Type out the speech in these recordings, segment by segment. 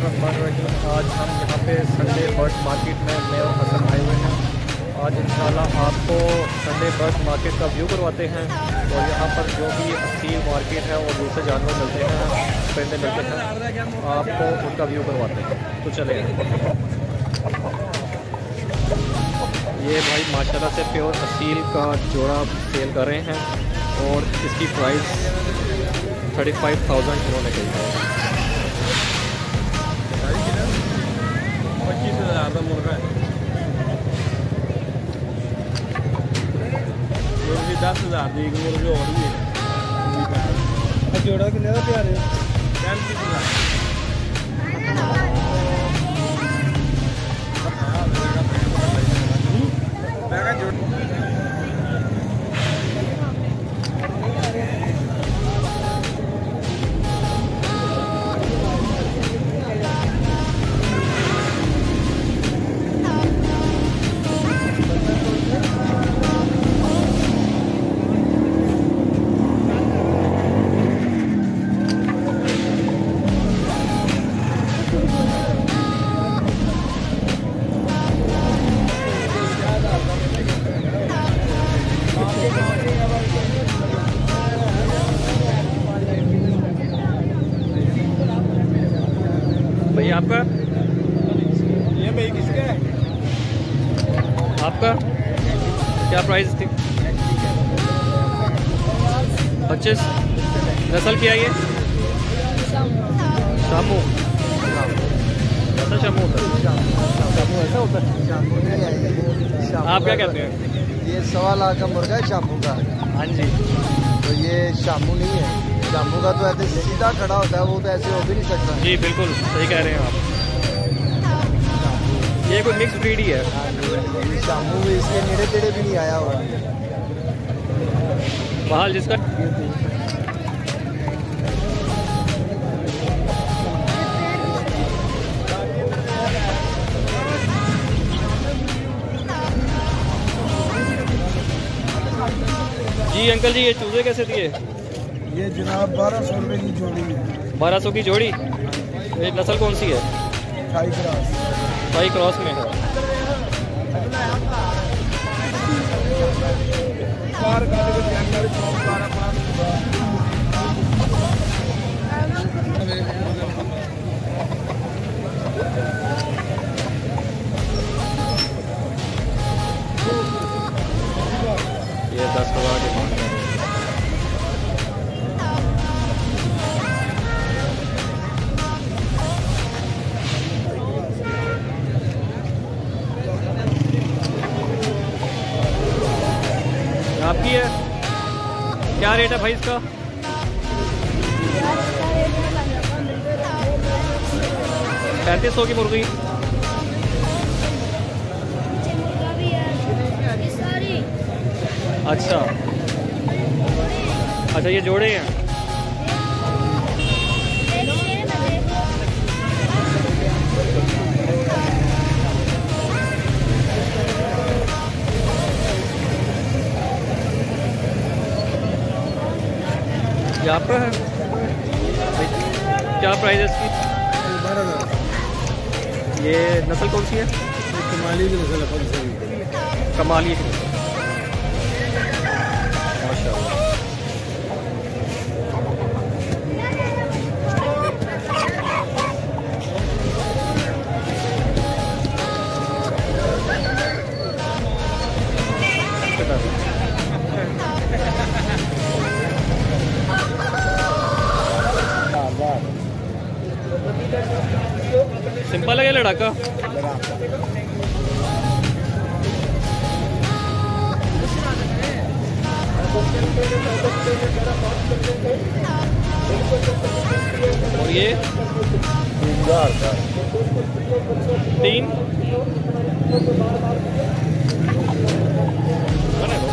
बिस्मिल्लाह। आज हम यहाँ पे संडे बर्ड मार्केट में नए हसन आए हुए हैं। आज इंशाल्लाह आपको संडे बर्ड मार्केट का व्यू करवाते हैं और यहाँ पर जो भी असील मार्केट है और दूसरे जानवर मिलते हैं, परिंदे मिलते हैं, आपको उनका व्यू करवाते हैं। तो चले, ये भाई माशाल्लाह से प्योर असील का जोड़ा सेल कर रहे हैं और इसकी प्राइस 35,000 उन्होंने कही है। 25,000 का मुर्गा है, 10,000 दी एक मुर्गी और भी है। जोड़ा कितने का प्यार है? 35,000। आपका ये भाई किसका है? आपका क्या प्राइस थी? 25। नस्ल क्या है ये? शामो। ऐसा शामो होता है। आप क्या कहते हैं? ये 1.25 लाख का मुर्गा है शामो का। हाँ जी, तो ये शामो नहीं है। शामो का तो ऐसे सीधा खड़ा होता है, वो तो ऐसे हो भी नहीं सकता। जी बिल्कुल सही कह रहे हैं आप, ये कोई मिक्स ब्रीड ही है। शामो भी इसके नेड़े तेड़े भी नहीं आया हुआ बाहर जिसका। जी अंकल जी, ये चूजे कैसे दिए? ये जनाब 1200 रुपये की जोड़ी है। 1200 की जोड़ी। ये नस्ल कौन सी है? Thai cross. थाई क्रॉस में है। ये 10,000 की मांग है। आपकी है? क्या रेट है भाई इसका? इसका 3500 की मुर्गी। अच्छा अच्छा, ये जोड़े हैं। क्या प्राइस है इसकी? 12,000। ये नस्ल कौन सी है? कमाली की नस्ल है। कमाली की माशाल्लाह। सिंपल है लड़ाका। और ये 3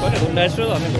बने दो नेचुरल आने दो।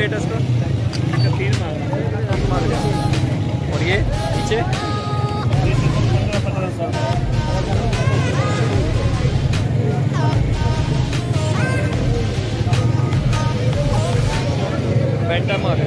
रेट है इसका 3 मांग रहे हैं। और ये पीछे पेंटा मार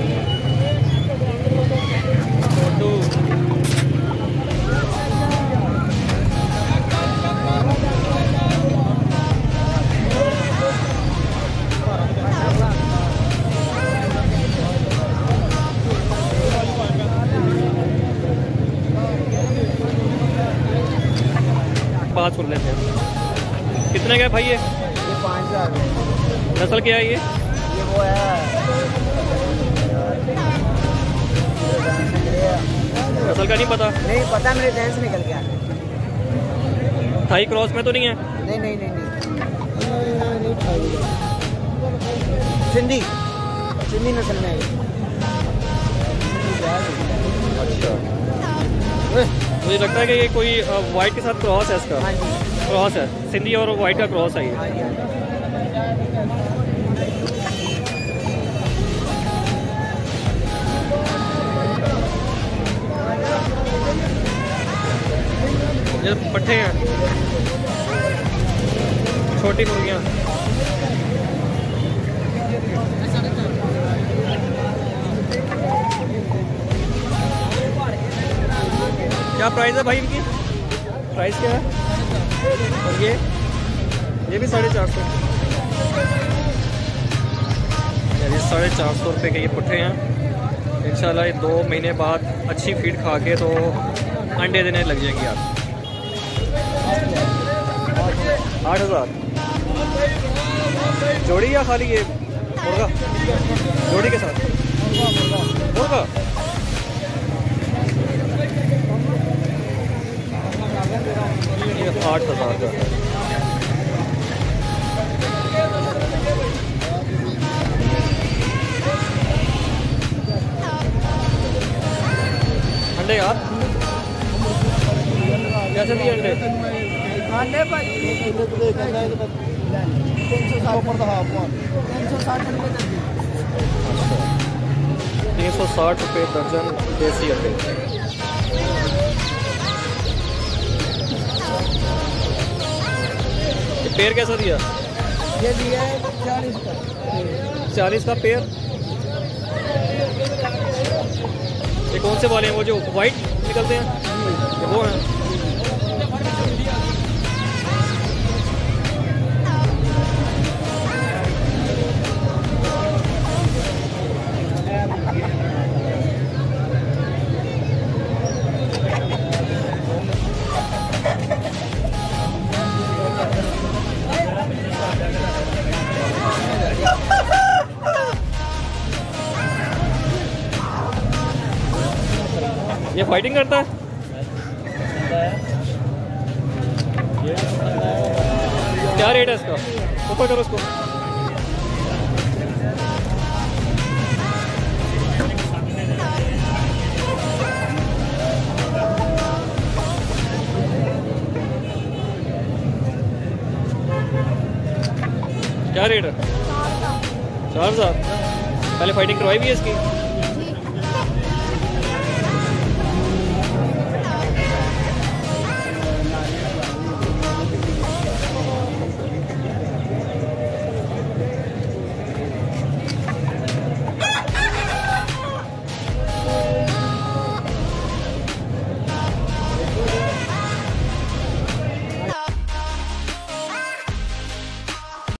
पाँच खोल लेते हैं। कितने का है भाई ये 5,000। नस्ल क्या है ये वो है नस्ल का नहीं पता। नहीं पता, मेरे जहन से निकल गया। थाई क्रॉस में तो नहीं है? नहीं नहीं नहीं नहीं, सिंधी सिंधी नस्ल में है। मुझे लगता है कि ये कोई वाइट के साथ क्रॉस है, इसका क्रॉस है, सिंधी और वाइट का क्रॉस है ये। ये पट्टे हैं, छोटी मुर्गियाँ। क्या प्राइस है भाई इनकी? प्राइस क्या है? और ये भी 450। यार ये 450 रुपये के ये पुट्ठे हैं। इंशाल्लाह ये 2 महीने बाद अच्छी फीड खा के तो अंडे देने लग जाएंगी आप। 8,000 जोड़ी या खाली ये मुर्गा? जोड़ी के साथ मुर्गा। ये 8,000 का। अंडे यार कैसे दिए अंडे? अंडे भाई 360 रुपये दर्जन देसी अंडे। पेड़ कैसा दिया? ये दिया है 40 का पेड़। ये कौन से वाले हैं, वो जो वाइट निकलते हैं वो हैं? ये फाइटिंग करता है? क्या रेट है इसका? ऊपर करो उसको। क्या रेट है? 4,000। पहले फाइटिंग करवाई भी है इसकी?